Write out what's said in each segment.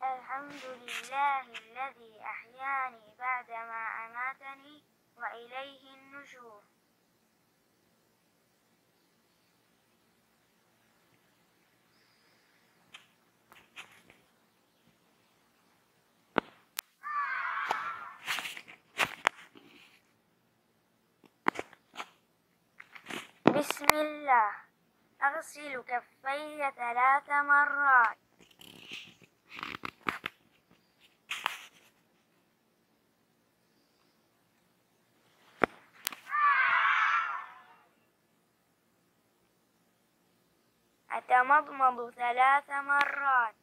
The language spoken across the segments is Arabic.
الحمد لله الذي أحياني بعدما أماتني وإليه النشور. بسم الله. أغسل كفي 3 مرات. أتمضمض 3 مرات.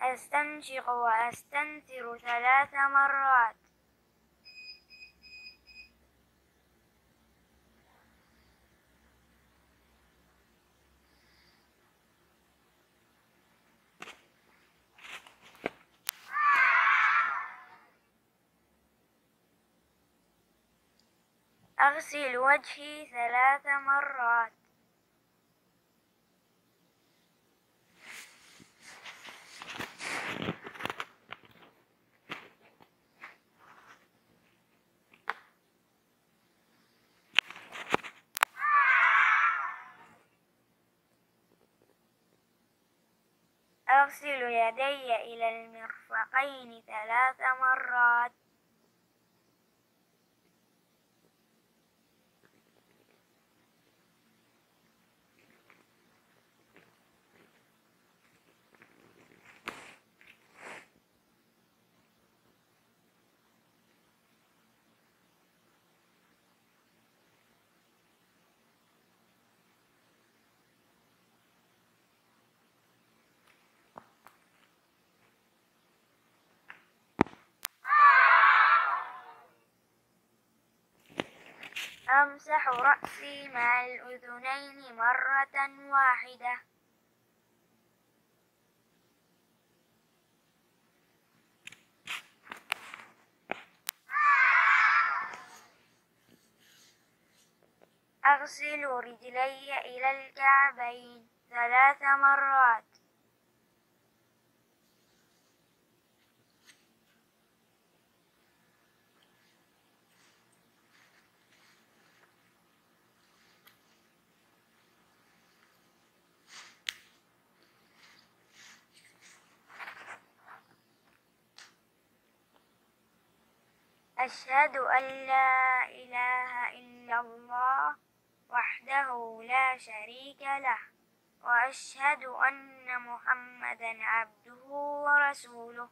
أستنشق وأستنثر 3 مرات. أغسل وجهي 3 مرات. أغسل يدي إلى المرفقين 3 مرات. أمسح رأسي مع الأذنين مرة واحدة. أغسل رجلي إلى الكعبين 3 مرات. أشهد أن لا إله إلا الله وحده لا شريك له وأشهد أن محمدا عبده ورسوله.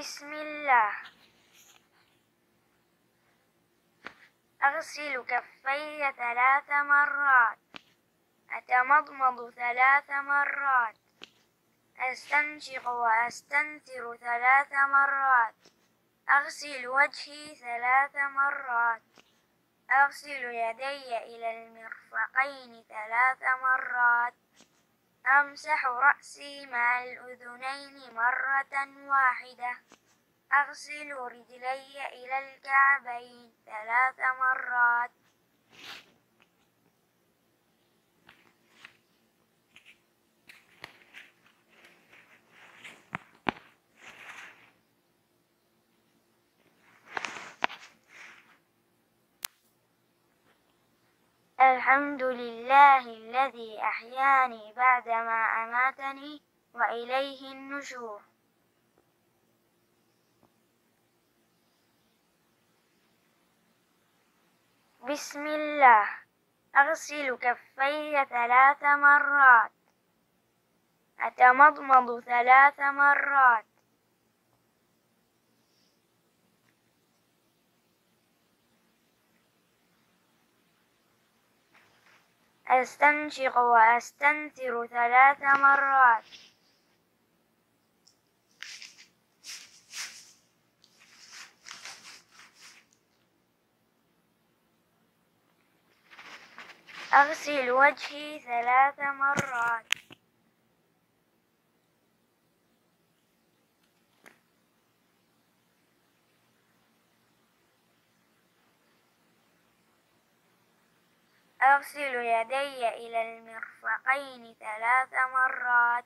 بسم الله. أغسل كفي 3 مرات، أتمضمض 3 مرات، أستنشق وأستنثر 3 مرات، أغسل وجهي 3 مرات، أغسل يدي إلى المرفقين 3 مرات، أمسح رأسي مع الأذنين 1 مرة، أغسل رجلي إلى الكعبين 3 مرات. الحمد لله الذي أحياني بعدما أماتني وإليه النشور. بسم الله. أغسل كفي 3 مرات، أتمضمض 3 مرات، أستنشق وأستنثر 3 مرات، أغسل وجهي 3 مرات، أغسل يدي إلى المرفقين 3 مرات،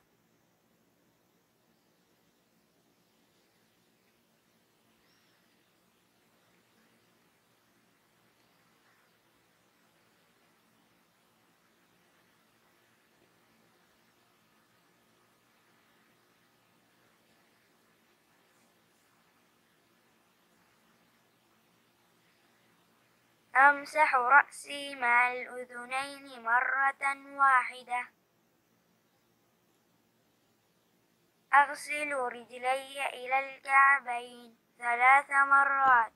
أمسح رأسي مع الأذنين 1 مرة، أغسل رجلي إلى الكعبين 3 مرات،